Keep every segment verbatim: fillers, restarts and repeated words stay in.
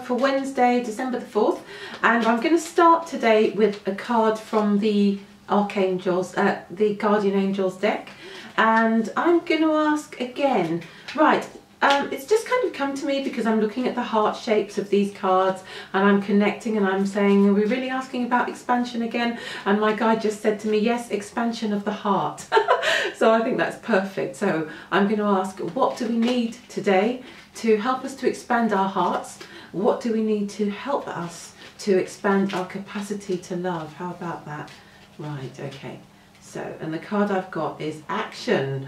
Hub for Wednesday, December the fourth, and I'm going to start today with a card from the Archangels, uh, the Guardian Angels deck, and I'm going to ask again, right, Um, it's just kind of come to me because I'm looking at the heart shapes of these cards and I'm connecting and I'm saying, are we really asking about expansion again? And my guide just said to me, yes, expansion of the heart. So I think that's perfect. So I'm going to ask, what do we need today to help us to expand our hearts? What do we need to help us to expand our capacity to love? How about that? Right, okay. So, and the card I've got is action.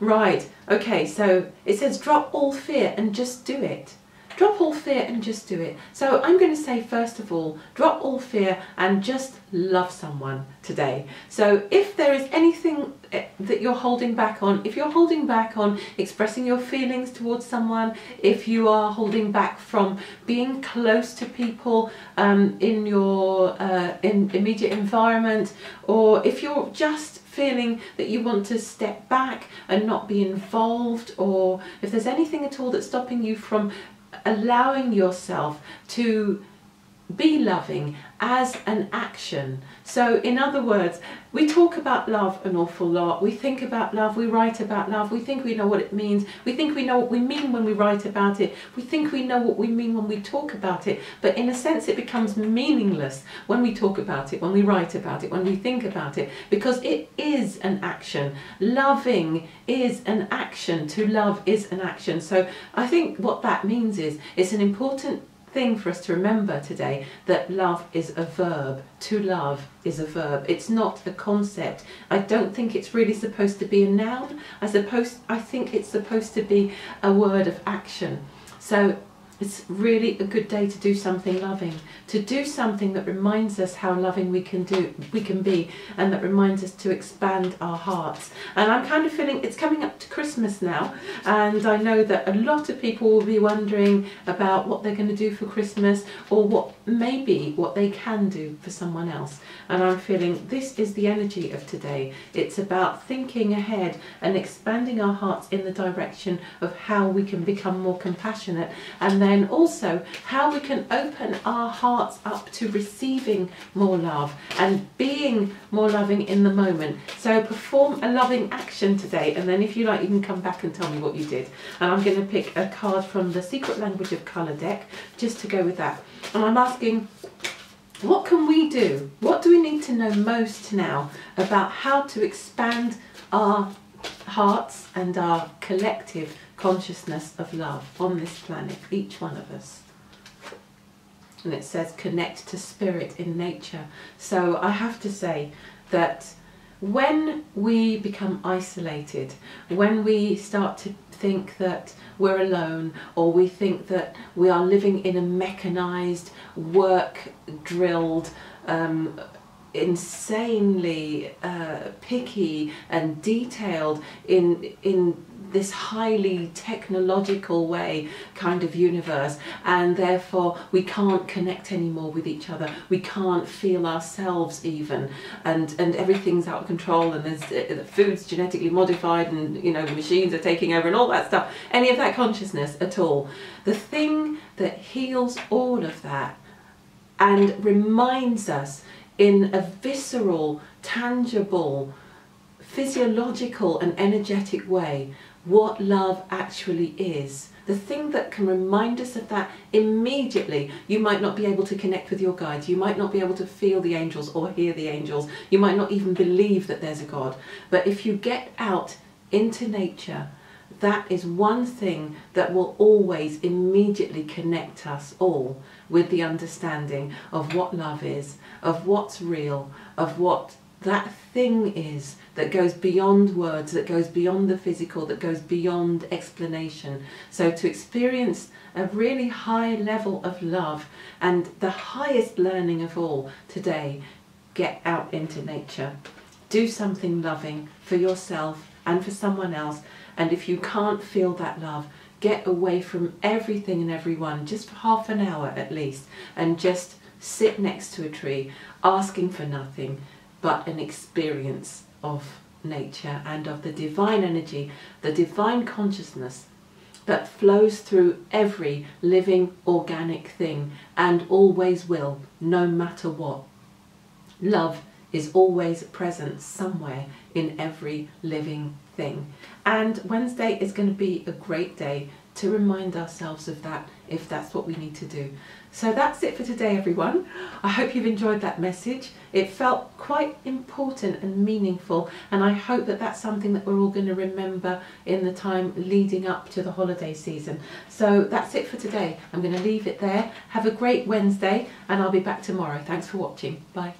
Right, okay, so it says drop all fear and just do it. Drop all fear and just do it. So I'm going to say, first of all, drop all fear and just love someone today. So if there is anything that you're holding back on, if you're holding back on expressing your feelings towards someone, if you are holding back from being close to people um, in your uh, in immediate environment, or if you're just feeling that you want to step back and not be involved, or if there's anything at all that's stopping you from allowing yourself to be loving as an action. So in other words, we talk about love an awful lot, we think about love, we write about love, we think we know what it means, we think we know what we mean when we write about it, we think we know what we mean when we talk about it, but in a sense it becomes meaningless when we talk about it, when we write about it, when we think about it, because it is an action. Loving is an action, to love is an action. So I think what that means is it's an important thing for us to remember today, that love is a verb. To love is a verb. It's not a concept. I don't think it's really supposed to be a noun. I suppose I think it's supposed to be a word of action. So it's really a good day to do something loving, to do something that reminds us how loving we can do, we can be, and that reminds us to expand our hearts. And I'm kind of feeling it's coming up to Christmas now, and I know that a lot of people will be wondering about what they're going to do for Christmas, or what maybe what they can do for someone else. And I'm feeling this is the energy of today. It's about thinking ahead and expanding our hearts in the direction of how we can become more compassionate, and then And also how we can open our hearts up to receiving more love and being more loving in the moment. So perform a loving action today, and then if you like you can come back and tell me what you did. And I'm going to pick a card from the Secret Language of Colour deck just to go with that. And I'm asking, what can we do? What do we need to know most now about how to expand our hearts and our collective consciousness of love on this planet, each one of us? And it says connect to spirit in nature. So I have to say that when we become isolated, when we start to think that we're alone, or we think that we are living in a mechanized, work drilled, um, insanely uh, picky and detailed in in this highly technological way kind of universe, and therefore we can't connect anymore with each other, we can't feel ourselves even, and and everything's out of control, and there's uh, food's genetically modified, and you know machines are taking over and all that stuff, any of that consciousness at all. The thing that heals all of that and reminds us in a visceral, tangible, physiological and energetic way what love actually is. The thing that can remind us of that immediately. You might not be able to connect with your guides, you might not be able to feel the angels or hear the angels, you might not even believe that there's a God. But if you get out into nature, that is one thing that will always immediately connect us all with the understanding of what love is, of what's real, of what that thing is that goes beyond words, that goes beyond the physical, that goes beyond explanation. So to experience a really high level of love, and the highest learning of all today, get out into nature. Do something loving for yourself and for someone else, and if you can't feel that love, get away from everything and everyone just for half an hour at least, and just sit next to a tree, asking for nothing but an experience of nature and of the divine energy, the divine consciousness that flows through every living organic thing and always will, no matter what. Love is always present somewhere in every living thing. And Wednesday is going to be a great day to remind ourselves of that, if that's what we need to do. So that's it for today, everyone. I hope you've enjoyed that message. It felt quite important and meaningful, and I hope that that's something that we're all going to remember in the time leading up to the holiday season. So that's it for today. I'm going to leave it there. Have a great Wednesday, and I'll be back tomorrow. Thanks for watching. Bye.